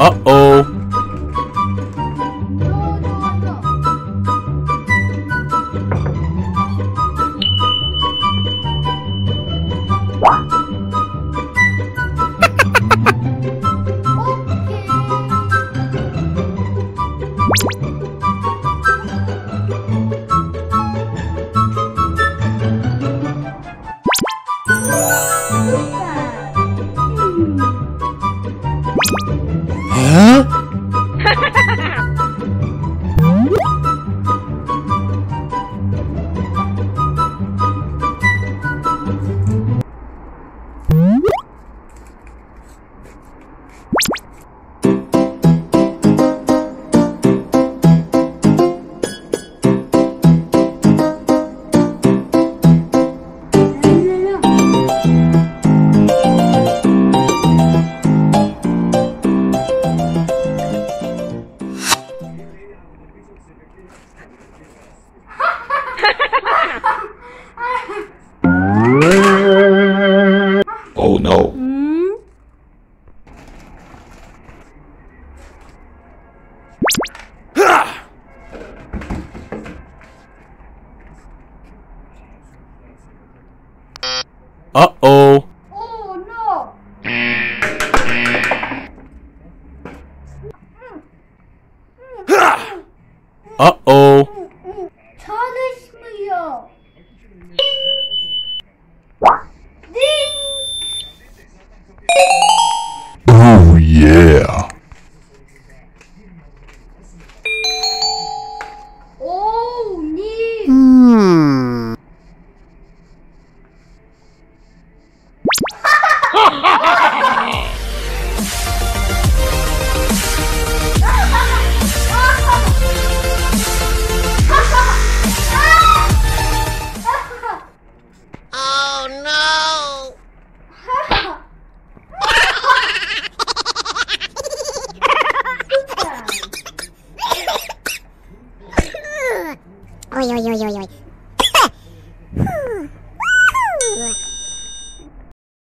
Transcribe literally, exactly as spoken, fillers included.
Uh-oh. Uh-oh. Oh, no. Uh-oh. Tanışmıyor.